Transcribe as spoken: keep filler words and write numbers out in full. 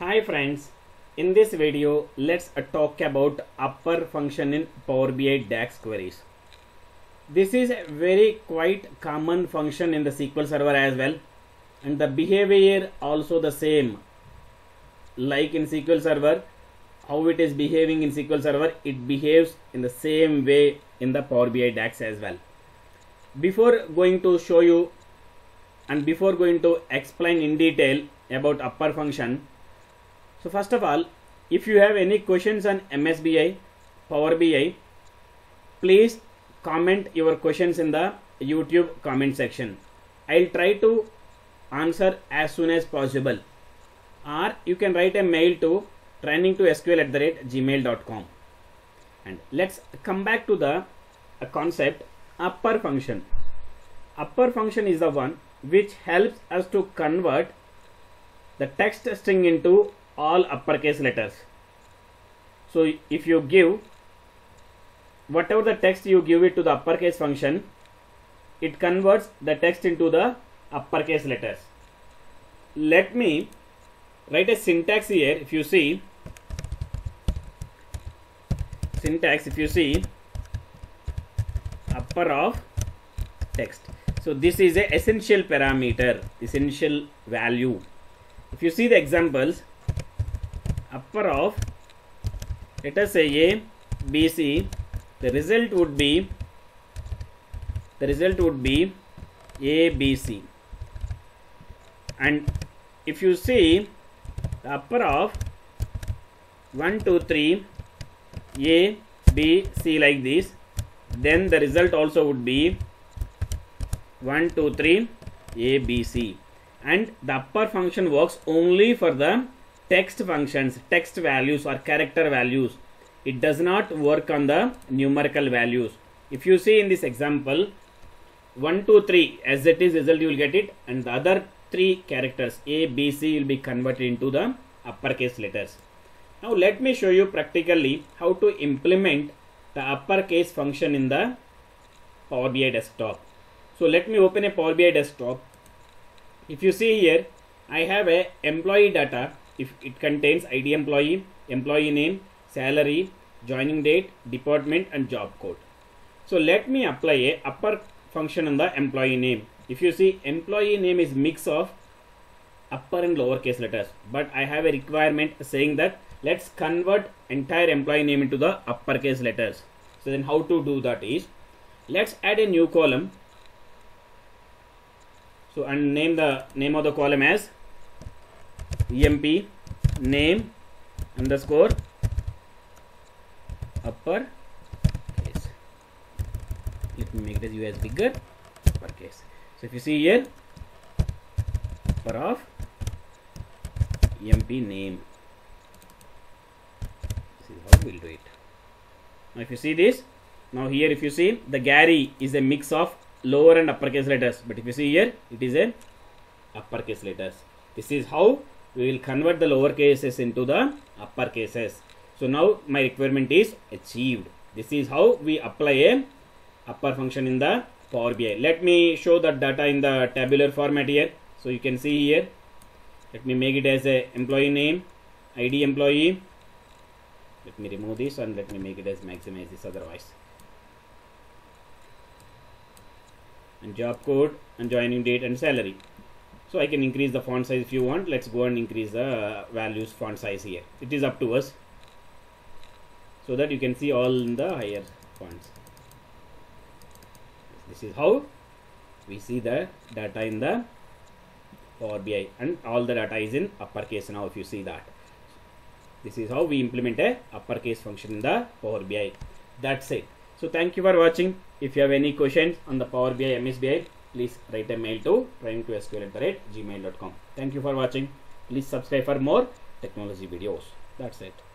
Hi friends, in this video let's uh, talk about upper function in Power B I DAX queries. This is a very quite common function in the S Q L Server as well, and the behavior also the same like in S Q L Server. How it is behaving in S Q L Server, it behaves in the same way in the Power B I DAX as well. Before going to show you and before going to explain in detail about upper function, so first of all, if you have any questions on M S B I, Power B I, please comment your questions in the YouTube comment section. I'll try to answer as soon as possible. Or you can write a mail to training to S Q L at the rate gmail dot com. And let's come back to the uh, concept upper function. Upper function is the one which helps us to convert the text string into all uppercase letters. So if you give whatever the text you give it to the uppercase function, it converts the text into the uppercase letters. Let me write a syntax here. If you see syntax, if you see upper of text, so this is a essential parameter, essential value. If you see the examples, upper of, let us say A, B, C, the result would be, the result would be A, B, C. And if you see the upper of one, two, three, A, B, C like this, then the result also would be one, two, three, A, B, C. And the upper function works only for the text functions, text values or character values. It does not work on the numerical values. If you see in this example, one, two, three as it is result you will get it, and the other three characters A, B, C will be converted into the uppercase letters. Now let me show you practically how to implement the uppercase function in the Power B I desktop. So let me open a Power B I desktop. If you see here, I have a employee data. If it contains I D employee, employee name, salary, joining date, department and job code. So let me apply a upper function on the employee name. If you see, employee name is mix of upper and lower case letters, but I have a requirement saying that let's convert entire employee name into the uppercase letters. So then how to do that is, let's add a new column. So and name the name of the column as E M P name underscore upper case. Let me make this U S bigger, upper case. So if you see here, upper of E M P name. This is how we'll do it. Now if you see this, now here if you see, the Gary is a mix of lower and uppercase letters, but if you see here, it is a uppercase letters. This is how we will convert the lower cases into the upper cases. So now my requirement is achieved. This is how we apply a upper function in the Power B I. Let me show the data in the tabular format here. So you can see here, let me make it as a employee name, I D employee. Let me remove this and let me make it as maximize this otherwise. And job code and joining date and salary. So I can increase the font size if you want. Let's go and increase the values font size here. It is up to us, so that you can see all in the higher fonts. This is how we see the data in the Power B I, and all the data is in uppercase now if you see that. This is how we implement a uppercase function in the Power B I. That's it. So thank you for watching. If you have any questions on the Power B I M S B I, please write a mail to training to S Q L at the rate gmail dot com. Thank you for watching. Please subscribe for more technology videos. That's it.